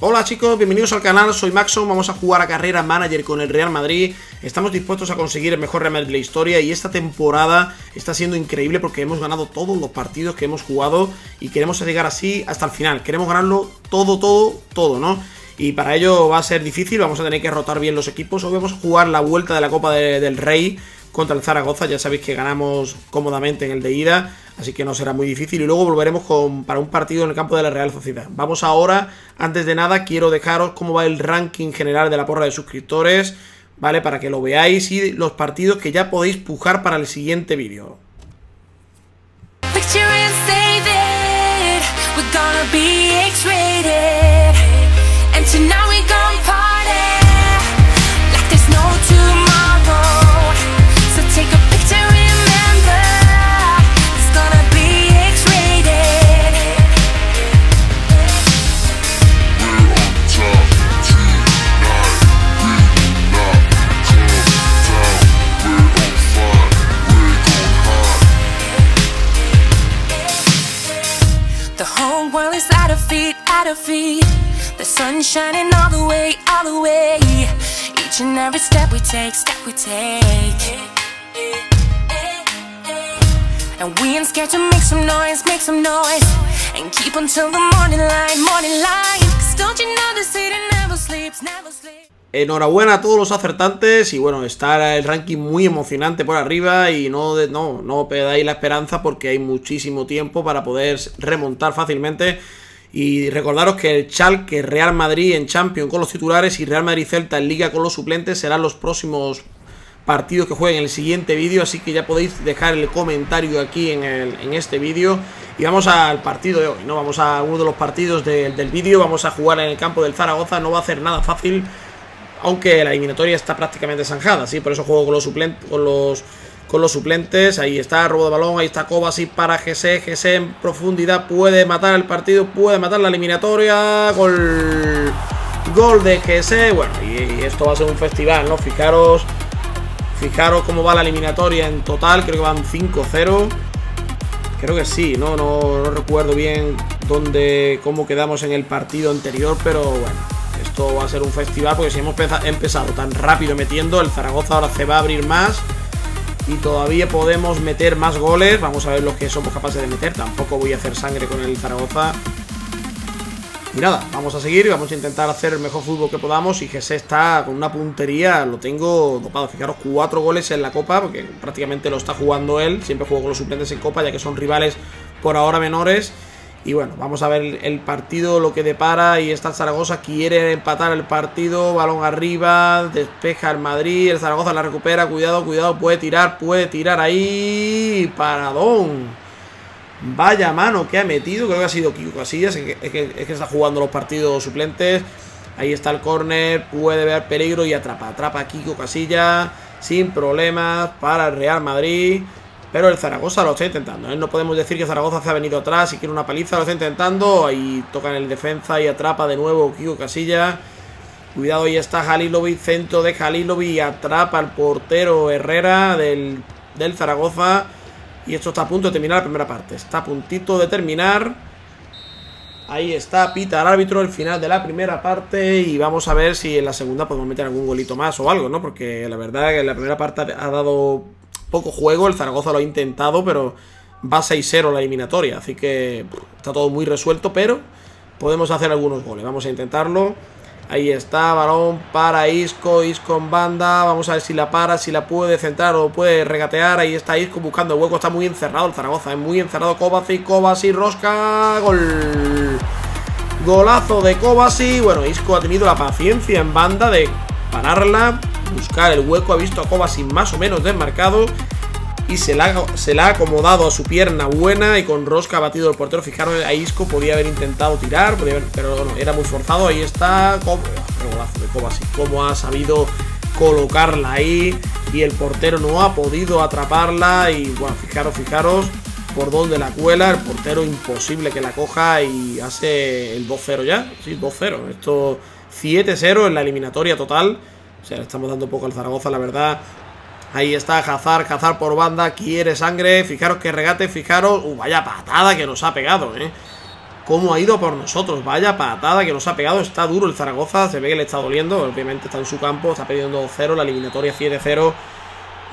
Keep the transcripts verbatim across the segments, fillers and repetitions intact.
Hola chicos, bienvenidos al canal, soy Maxon, vamos a jugar a Carrera Manager con el Real Madrid. Estamos dispuestos a conseguir el mejor Real Madrid de la historia y esta temporada está siendo increíble porque hemos ganado todos los partidos que hemos jugado y queremos llegar así hasta el final. Queremos ganarlo todo, todo, todo, ¿no? Y para ello va a ser difícil, vamos a tener que rotar bien los equipos. Hoy vamos a jugar la vuelta de la Copa de, del Rey contra el Zaragoza. Ya sabéis que ganamos cómodamente en el de ida, así que no será muy difícil. Y luego volveremos con, para un partido en el campo de la Real Sociedad. Vamos ahora, antes de nada, quiero dejaros cómo va el ranking general de la porra de suscriptores, ¿vale? Para que lo veáis y los partidos que ya podéis pujar para el siguiente vídeo. Enhorabuena a todos los acertantes. Y bueno, está el ranking muy emocionante por arriba. Y no, no, no perdáis la esperanza porque hay muchísimo tiempo para poder remontar fácilmente. Y recordaros que el Schalke, Real Madrid en Champions con los titulares y Real Madrid Celta en Liga con los suplentes serán los próximos partidos que jueguen en el siguiente vídeo. Así que ya podéis dejar el comentario aquí en, el, en este vídeo. Y vamos al partido de hoy, ¿no? Vamos a uno de los partidos de, del vídeo. Vamos a jugar en el campo del Zaragoza. No va a hacer nada fácil, aunque la eliminatoria está prácticamente zanjada, ¿sí? Por eso juego con los suplentes. Con los, con los suplentes, ahí está, robo de balón, ahí está Kovacic para G C, G C en profundidad, puede matar el partido, puede matar la eliminatoria, gol, gol de G C, bueno, y, y esto va a ser un festival, ¿no? Fijaros, fijaros cómo va la eliminatoria en total, creo que van cinco cero, creo que sí, ¿no? No, no recuerdo bien dónde, cómo quedamos en el partido anterior, pero bueno. Esto va a ser un festival porque si hemos empezado tan rápido metiendo, el Zaragoza ahora se va a abrir más y todavía podemos meter más goles. Vamos a ver los que somos capaces de meter. Tampoco voy a hacer sangre con el Zaragoza. Y nada, vamos a seguir. Vamos a intentar hacer el mejor fútbol que podamos. Y G C está con una puntería. Lo tengo dopado. Fijaros, cuatro goles en la Copa, porque prácticamente lo está jugando él. Siempre juego con los suplentes en Copa, ya que son rivales por ahora menores. Y bueno, vamos a ver el partido, lo que depara. Y está el Zaragoza, quiere empatar el partido. Balón arriba, despeja el Madrid. El Zaragoza la recupera, cuidado, cuidado. Puede tirar, puede tirar ahí. Paradón. Vaya mano que ha metido. Creo que ha sido Kiko Casilla. Es que, es que, es que está jugando los partidos suplentes. Ahí está el córner, puede ver peligro y atrapa. Atrapa a Kiko Casilla sin problemas para el Real Madrid. Pero el Zaragoza lo está intentando, ¿eh? No podemos decir que Zaragoza se ha venido atrás y quiere una paliza. Lo está intentando. Ahí tocan el defensa y atrapa de nuevo Kiko Casilla. Cuidado, ahí está Halilovic. Centro de Halilovic. Atrapa al portero Herrera del, del Zaragoza. Y esto está a punto de terminar la primera parte. Está a puntito de terminar. Ahí está, pita al árbitro el final de la primera parte. Y vamos a ver si en la segunda podemos meter algún golito más o algo, ¿no? Porque la verdad es que la primera parte ha dado poco juego, el Zaragoza lo ha intentado, pero va seis cero la eliminatoria, así que está todo muy resuelto, pero podemos hacer algunos goles, vamos a intentarlo. Ahí está, balón para Isco, Isco en banda, vamos a ver si la para, si la puede centrar o puede regatear. Ahí está Isco buscando el hueco, está muy encerrado el Zaragoza, es muy encerrado. Kovacic, Kovacic, rosca, gol, golazo de Kovacic. Bueno, Isco ha tenido la paciencia en banda de pararla, buscar el hueco, ha visto a Kovacic más o menos desmarcado y se la, se la ha acomodado a su pierna buena y con rosca ha batido el portero. Fijaros, a Isco podía haber intentado tirar, podía haber, pero no, era muy forzado. Ahí está, oh, golazo de Kovacic, cómo ha sabido colocarla ahí y el portero no ha podido atraparla. Y bueno, fijaros, fijaros por dónde la cuela, el portero imposible que la coja y hace el dos cero ya, sí, dos cero, esto siete cero en la eliminatoria total. O sea, le estamos dando poco al Zaragoza, la verdad. Ahí está Hazard, Hazard por banda, quiere sangre. Fijaros que regate, fijaros. Uh, vaya patada que nos ha pegado, ¿eh? cómo ha ido a por nosotros. Vaya patada que nos ha pegado. Está duro el Zaragoza. Se ve que le está doliendo. Obviamente está en su campo. Está perdiendo dos cero. La eliminatoria siete cero.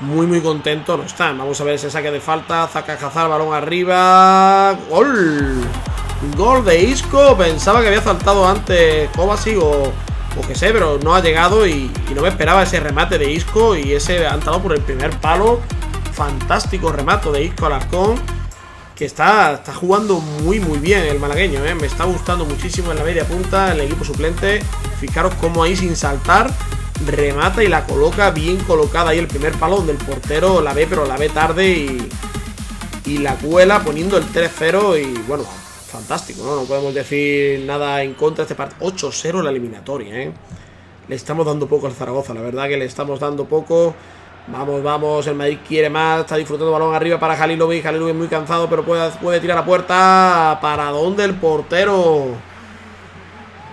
Muy, muy contento no está. Vamos a ver ese saque de falta. Saca Hazard. Balón arriba. ¡Gol! Gol de Isco. Pensaba que había saltado antes Kovacic o, o que sé, pero no ha llegado y, y no me esperaba ese remate de Isco. Y ese ha entrado por el primer palo. Fantástico remate de Isco Alarcón. Que está, está jugando muy muy bien el malagueño, ¿eh? Me está gustando muchísimo en la media punta, en el equipo suplente. Fijaros cómo ahí sin saltar remata y la coloca bien colocada ahí el primer palo, donde el portero la ve, pero la ve tarde y, y la cuela poniendo el tres cero. Y bueno, fantástico, ¿no? No podemos decir nada en contra de este partido. ocho cero la eliminatoria, ¿eh? Le estamos dando poco al Zaragoza, la verdad que le estamos dando poco. Vamos, vamos, el Madrid quiere más. Está disfrutando balón arriba para Halilovic. Halilovic muy cansado, pero puede, puede tirar a puerta. ¿Para dónde el portero?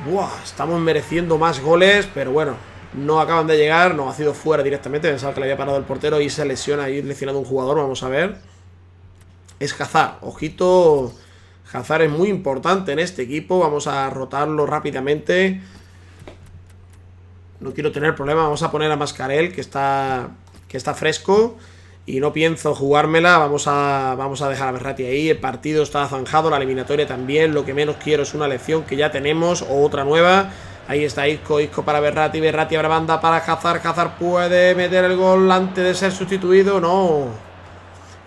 Buah, estamos mereciendo más goles, pero bueno, no acaban de llegar. No, ha sido fuera directamente. Pensaba que le había parado el portero y se lesiona ahí, lesionado un jugador. Vamos a ver. Es Hazard. Ojito, Hazard es muy importante en este equipo. Vamos a rotarlo rápidamente. No quiero tener problemas. Vamos a poner a Mascarel, que está... que está fresco y no pienso jugármela. Vamos a, vamos a dejar a Berrati ahí. El partido está zanjado, la eliminatoria también. Lo que menos quiero es una lección que ya tenemos o otra nueva. Ahí está Isco, Isco para Berrati, Berrati abre banda para Hazard. Hazard puede meter el gol antes de ser sustituido, no.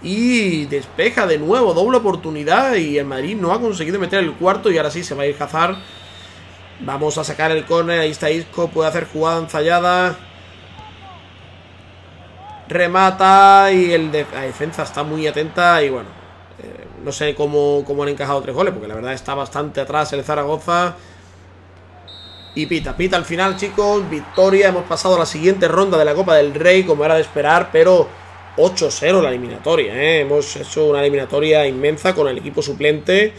Y despeja de nuevo, doble oportunidad y el Madrid no ha conseguido meter el cuarto y ahora sí se va a ir Hazard. Vamos a sacar el córner, ahí está Isco, puede hacer jugada ensayada. Remata y el de la defensa está muy atenta y bueno, eh, no sé cómo, cómo han encajado tres goles, porque la verdad está bastante atrás el Zaragoza. Y pita, pita al final, chicos, victoria. Hemos pasado a la siguiente ronda de la Copa del Rey, como era de esperar, pero ocho cero la eliminatoria, ¿eh? Hemos hecho una eliminatoria inmensa con el equipo suplente.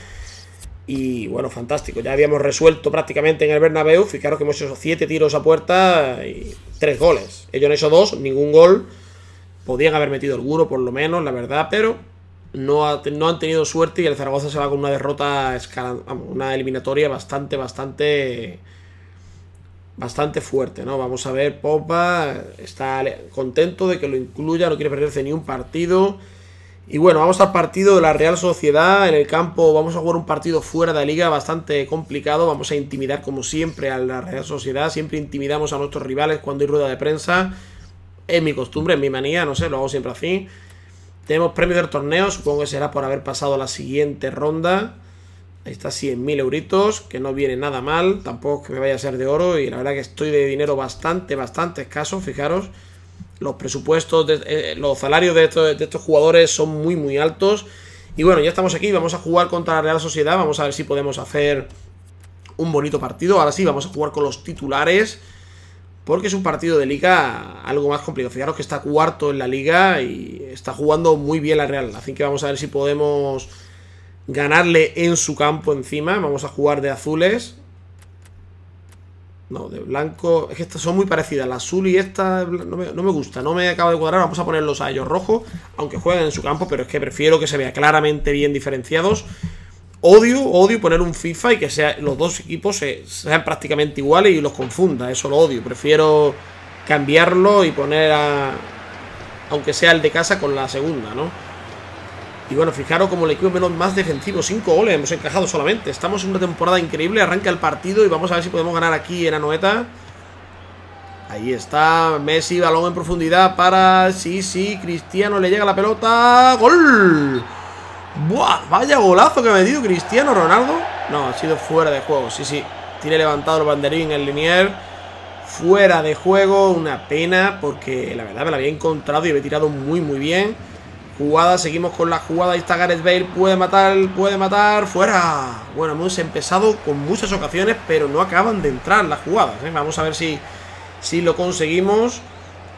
Y bueno, fantástico, ya habíamos resuelto prácticamente en el Bernabéu. Fijaros que hemos hecho siete tiros a puerta y tres goles. Ellos han hecho dos, ningún gol. Podían haber metido alguno, por lo menos, la verdad, pero no, ha, no han tenido suerte y el Zaragoza se va con una derrota, una eliminatoria bastante, bastante, bastante fuerte, ¿no? Vamos a ver, Popa está contento de que lo incluya, no quiere perderse ni un partido. Y bueno, vamos al partido de la Real Sociedad en el campo. Vamos a jugar un partido fuera de la liga bastante complicado. Vamos a intimidar como siempre a la Real Sociedad. Siempre intimidamos a nuestros rivales cuando hay rueda de prensa. Es mi costumbre, es mi manía, no sé, lo hago siempre así. Tenemos premios del torneo, supongo que será por haber pasado la siguiente ronda. Ahí está, cien mil euritos, que no viene nada mal. Tampoco es que me vaya a ser de oro y la verdad que estoy de dinero bastante, bastante escaso. Fijaros, los presupuestos, de, eh, los salarios de estos, de estos jugadores son muy, muy altos. Y bueno, ya estamos aquí, vamos a jugar contra la Real Sociedad. Vamos a ver si podemos hacer un bonito partido. Ahora sí, vamos a jugar con los titulares, porque es un partido de liga algo más complicado. Fijaros que está cuarto en la liga y está jugando muy bien la Real. Así que vamos a ver si podemos ganarle en su campo encima. Vamos a jugar de azules. No, de blanco. Es que estas son muy parecidas. La azul y esta no me, no me gusta. No me acaba de cuadrar. Vamos a ponerlos a ellos rojos, aunque jueguen en su campo. Pero es que prefiero que se vea claramente bien diferenciados. Odio, odio poner un FIFA y que sea, los dos equipos sean prácticamente iguales y los confunda. Eso lo odio. Prefiero cambiarlo y poner a... aunque sea el de casa con la segunda, ¿no? Y bueno, fijaros como el equipo menos más defensivo. Cinco goles hemos encajado solamente. Estamos en una temporada increíble. Arranca el partido y vamos a ver si podemos ganar aquí en Anoeta. Ahí está Messi, balón en profundidad para... Sí, sí, Cristiano le llega la pelota. ¡Gol! ¡Buah! Vaya golazo que ha metido Cristiano Ronaldo. No, ha sido fuera de juego. Sí, sí, tiene levantado el banderín el linier. Fuera de juego. Una pena porque la verdad me la había encontrado y había tirado muy muy bien. Jugada, seguimos con la jugada. Ahí está Gareth Bale, puede matar, puede matar. ¡Fuera! Bueno, hemos empezado con muchas ocasiones, pero no acaban de entrar las jugadas, ¿eh? Vamos a ver si, si lo conseguimos.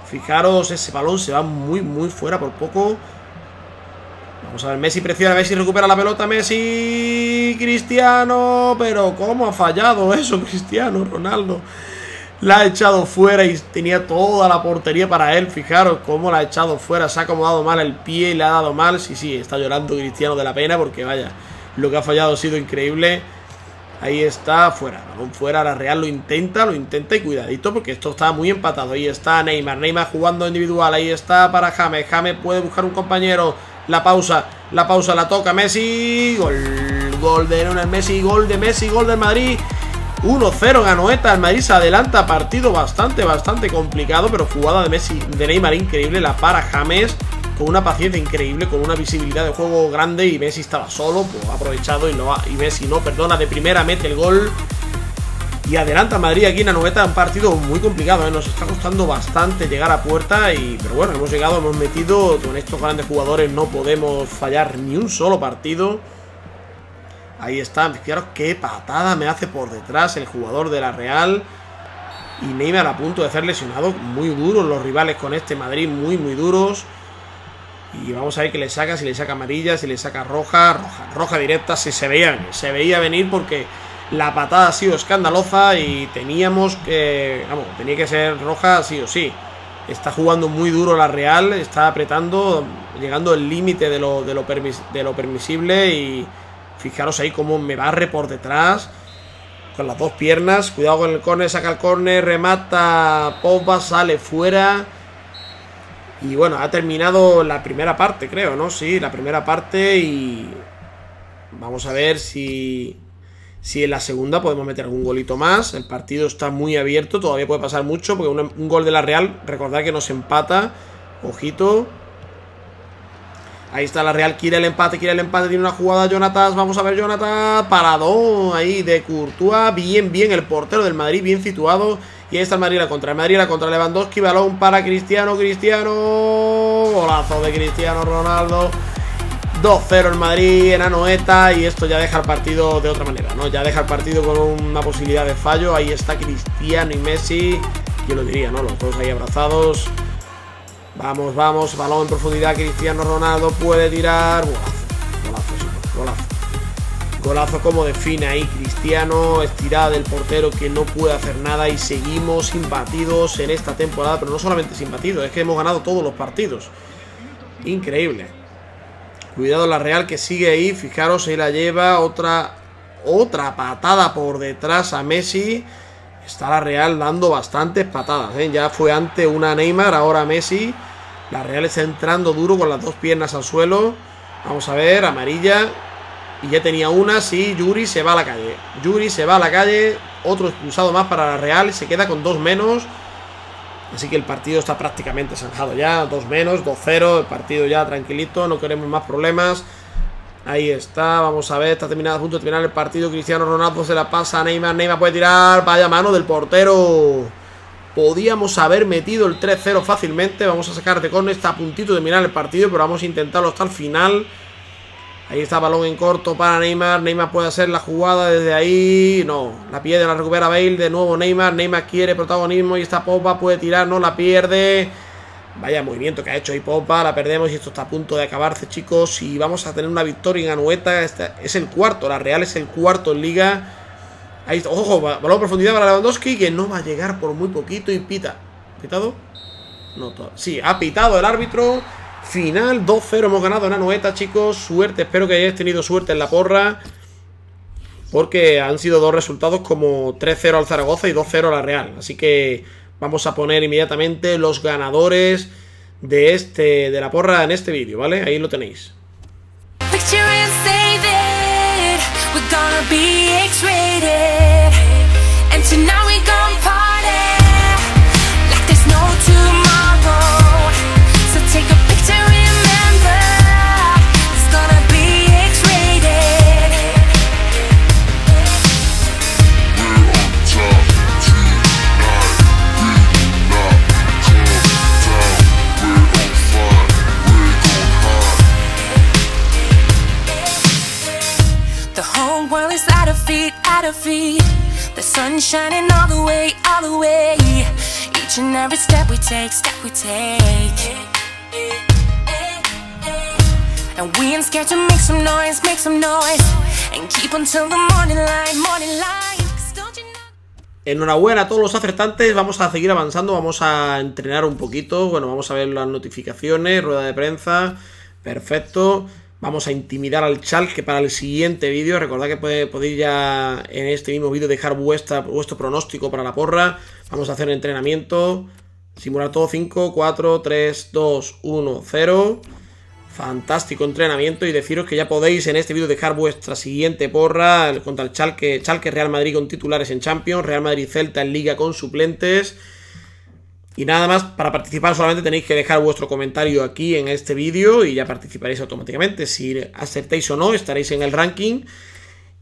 Fijaros, ese balón se va muy muy fuera por poco. Vamos a ver, Messi presiona, Messi recupera la pelota, Messi, Cristiano, pero cómo ha fallado eso Cristiano Ronaldo. La ha echado fuera y tenía toda la portería para él, fijaros cómo la ha echado fuera, se ha acomodado mal el pie y le ha dado mal, sí, sí, está llorando Cristiano de la pena porque vaya, Lo que ha fallado ha sido increíble. Ahí está, fuera, balón fuera, la Real lo intenta, lo intenta y cuidadito porque esto está muy empatado. Ahí está Neymar, Neymar jugando individual, ahí está para James, James puede buscar un compañero, la pausa, la pausa, la toca Messi, gol, gol de Lionel Messi, gol de Messi, gol del Madrid, uno cero Anoeta, el Madrid se adelanta, partido bastante, bastante complicado, pero jugada de Messi, de Neymar increíble, la para James, con una paciencia increíble, con una visibilidad de juego grande y Messi estaba solo, pues ha aprovechado y, lo ha, y Messi no perdona, de primera mete el gol y adelanta Madrid aquí en Anoeta, un partido muy complicado, ¿eh? Nos está costando bastante llegar a puerta, y pero bueno, hemos llegado, hemos metido, con estos grandes jugadores no podemos fallar ni un solo partido. Ahí está, fijaros qué patada me hace por detrás el jugador de la Real. Y Neymar a punto de ser lesionado, muy duros los rivales con este Madrid, muy muy duros. Y vamos a ver qué le saca, si le saca amarilla, si le saca roja, roja, roja directa, si se veía, se veía venir porque la patada ha sido escandalosa y teníamos que, vamos, tenía que ser roja sí o sí. Está jugando muy duro la Real, está apretando, llegando al límite de lo, de, lo permis, de lo permisible y fijaros ahí cómo me barre por detrás. Con las dos piernas, cuidado con el córner, saca el córner, remata, Popa sale fuera. Y bueno, ha terminado la primera parte, creo, ¿no? Sí, la primera parte y vamos a ver si, si en la segunda podemos meter algún golito más. El partido está muy abierto, todavía puede pasar mucho porque un, un gol de la Real, recordad que nos empata, ojito. Ahí está la Real, quiere el empate, quiere el empate, tiene una jugada Jonatas, vamos a ver Jonatas, parado ahí de Courtois, bien, bien el portero del Madrid, bien situado. Y ahí está el Madrid la contra, el Madrid la contra, Lewandowski, balón para Cristiano, Cristiano, golazo de Cristiano Ronaldo, dos cero el Madrid en Anoeta y esto ya deja el partido de otra manera, ¿no? Ya deja el partido con una posibilidad de fallo, ahí está Cristiano y Messi, yo lo diría, ¿no? Los dos ahí abrazados. Vamos, vamos, balón en profundidad, Cristiano Ronaldo puede tirar, golazo, golazo, golazo, golazo como define ahí Cristiano, estirada del portero que no puede hacer nada y seguimos sin batidos en esta temporada, pero no solamente sin batidos, es que hemos ganado todos los partidos, increíble. Cuidado la Real que sigue ahí, fijaros, ahí la lleva, otra, otra patada por detrás a Messi. Está la Real dando bastantes patadas, ¿eh? Ya fue antes una Neymar, ahora Messi. La Real está entrando duro con las dos piernas al suelo. Vamos a ver, amarilla. Y ya tenía una, sí, Yuri se va a la calle. Yuri se va a la calle. Otro expulsado más para la Real, se queda con dos menos. Así que el partido está prácticamente zanjado ya. Dos menos, dos cero, el partido ya tranquilito, no queremos más problemas. Ahí está, vamos a ver, está terminado, a punto de terminar el partido, Cristiano Ronaldo se la pasa a Neymar, Neymar puede tirar, vaya mano del portero. Podíamos haber metido el tres cero fácilmente, vamos a sacar de córner, está a puntito de terminar el partido, pero vamos a intentarlo hasta el final. Ahí está, balón en corto para Neymar, Neymar puede hacer la jugada desde ahí, no, la pierde, la recupera Bale, de nuevo Neymar, Neymar quiere protagonismo y esta Popa puede tirar, no la pierde. Vaya movimiento que ha hecho ahí Popa, la perdemos y esto está a punto de acabarse, chicos. Y vamos a tener una victoria en Anoeta, este es el cuarto, la Real es el cuarto en Liga. Ahí está, ojo, balón de profundidad para Lewandowski, que no va a llegar por muy poquito y pita. ¿Pitado? No, sí, ha pitado el árbitro. Final, dos cero, hemos ganado en Anoeta, chicos. Suerte, espero que hayáis tenido suerte en la porra, porque han sido dos resultados como tres cero al Zaragoza y dos cero a la Real. Así que vamos a poner inmediatamente los ganadores de este de la porra en este vídeo, ¿vale? Ahí lo tenéis. The sun shining all the way, all the way. Each and every step we take, step we take. And we ain't scared to make some noise, make some noise. And keep until the morning light, morning light. Enhorabuena a todos los acertantes, vamos a seguir avanzando, vamos a entrenar un poquito. Bueno, vamos a ver las notificaciones, rueda de prensa, perfecto. Vamos a intimidar al Schalke para el siguiente vídeo. Recordad que puede, podéis ya en este mismo vídeo dejar vuestra, vuestro pronóstico para la porra. Vamos a hacer el entrenamiento. Simular todo. Cinco, cuatro, tres, dos, uno, cero. Fantástico entrenamiento. Y deciros que ya podéis en este vídeo dejar vuestra siguiente porra contra el Schalke. Schalke Real Madrid con titulares en Champions, Real Madrid Celta en Liga con suplentes. Y nada más, para participar solamente tenéis que dejar vuestro comentario aquí en este vídeo y ya participaréis automáticamente. Si aceptáis o no, estaréis en el ranking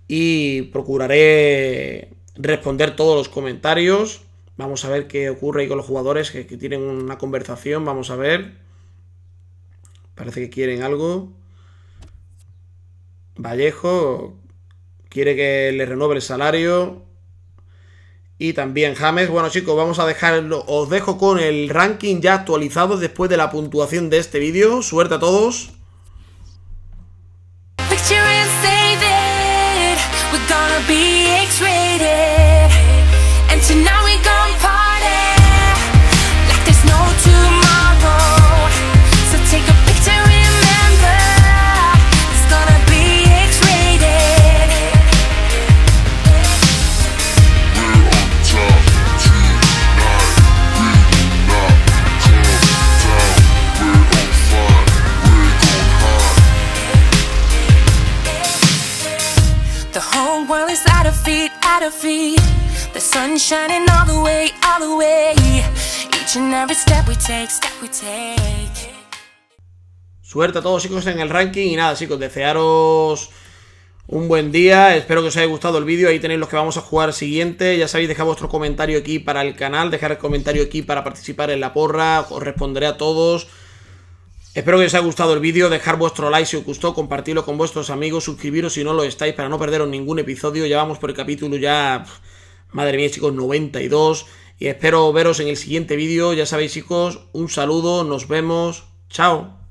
y procuraré responder todos los comentarios. Vamos a ver qué ocurre ahí con los jugadores que, que tienen una conversación. Vamos a ver. Parece que quieren algo. Vallejo quiere que le renueve el salario. Y también James. Bueno, chicos, vamos a dejarlo. Os dejo con el ranking ya actualizado después de la puntuación de este vídeo. Suerte a todos. At our feet, the sun shining all the way, all the way. Each and every step we take, step we take. Suerte a todos, chicos, en el ranking. Y nada, chicos, desearos un buen día. Espero que os haya gustado el vídeo. Ahí tenéis los que vamos a jugar siguiente. Ya sabéis, dejad vuestro comentario aquí para el canal. Dejad el comentario aquí para participar en la porra. Os responderé a todos. Espero que os haya gustado el vídeo, dejar vuestro like si os gustó, compartirlo con vuestros amigos, suscribiros si no lo estáis para no perderos ningún episodio. Ya vamos por el capítulo ya, madre mía, chicos, noventa y dos, y espero veros en el siguiente vídeo. Ya sabéis, chicos, un saludo, nos vemos, chao.